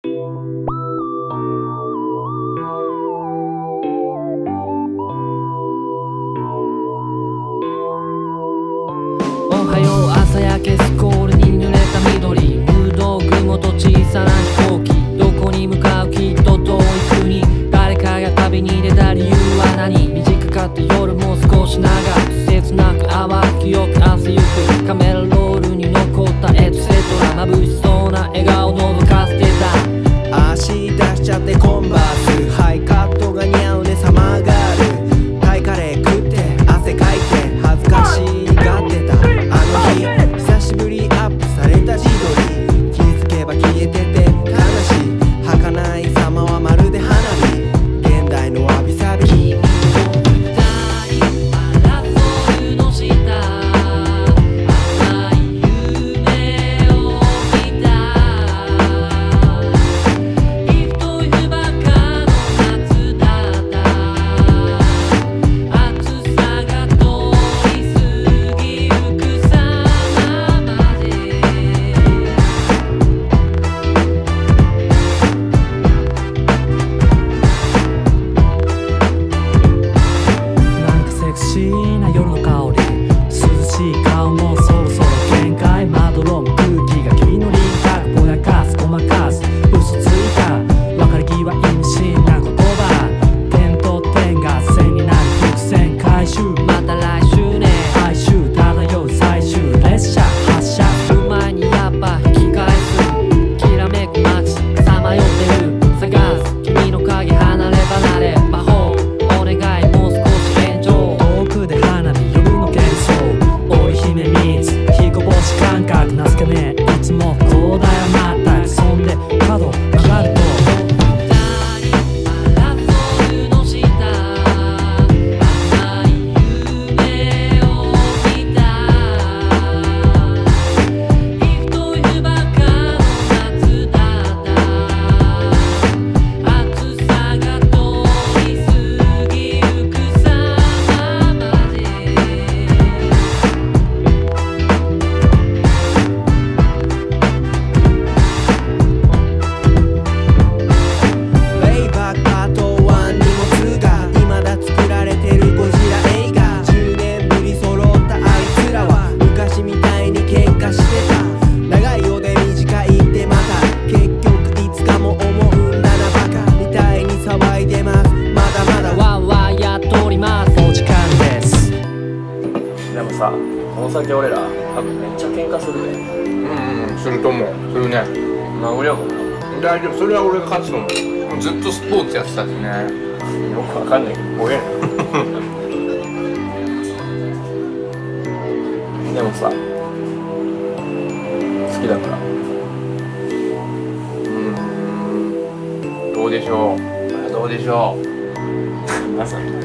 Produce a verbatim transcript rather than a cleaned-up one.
おはよう、朝焼けスコールに濡れた緑、ブドウ雲と小さな飛行機、どこに向かうきっと遠い国、誰かが旅に出た理由は何、短かった夜も少し長く、切なく淡く記憶汗ゆく、カメラロールに残ったエトセトラ、眩しそうな笑顔を覗かせてた、足出しちゃってコンバース、ハイカットが似合うねサマーガール、タイカレー食って汗かいて恥ずかしがってた、久しぶりアップされた自撮り、気づけば消えてて悲しい、儚い様はまるで花火、現代のわびさび、君と二人マラソンの下、甘い夢を見た、リフト湯ばかの夏だった、暑さが通り過ぎゆくささ、この先俺ら多分めっちゃ喧嘩するね。うんうん、すると思う。するね。まあ俺はもう大丈夫、それは俺が勝つと思う。ずっとスポーツやってたしね。よくわかんないけど怖えなでもさ、好きだから。うん、どうでしょう、どうでしょう皆さん